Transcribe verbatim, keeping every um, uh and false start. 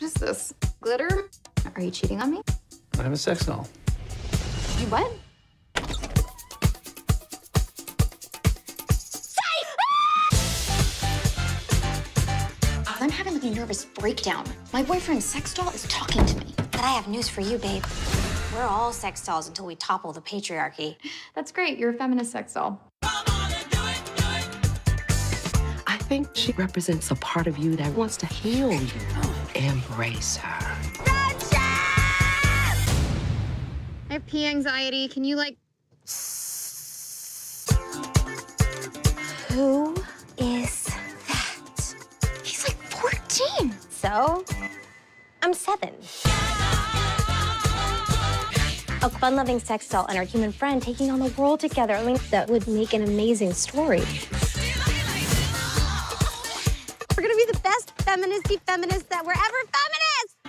What is this? Glitter? Are you cheating on me? I have a sex doll. You what? I'm having a nervous breakdown. My boyfriend's sex doll is talking to me. But I have news for you, babe. We're all sex dolls until we topple the patriarchy. That's great. You're a feminist sex doll. I think she represents a part of you that wants to heal you. Embrace her. Gotcha! I have pee anxiety. Can you, like... Who is that? He's like fourteen. So? I'm seven. A fun-loving sex doll and our human friend taking on the world together. I mean, that would make an amazing story. We're gonna be the best feministy feminists that were ever feminists!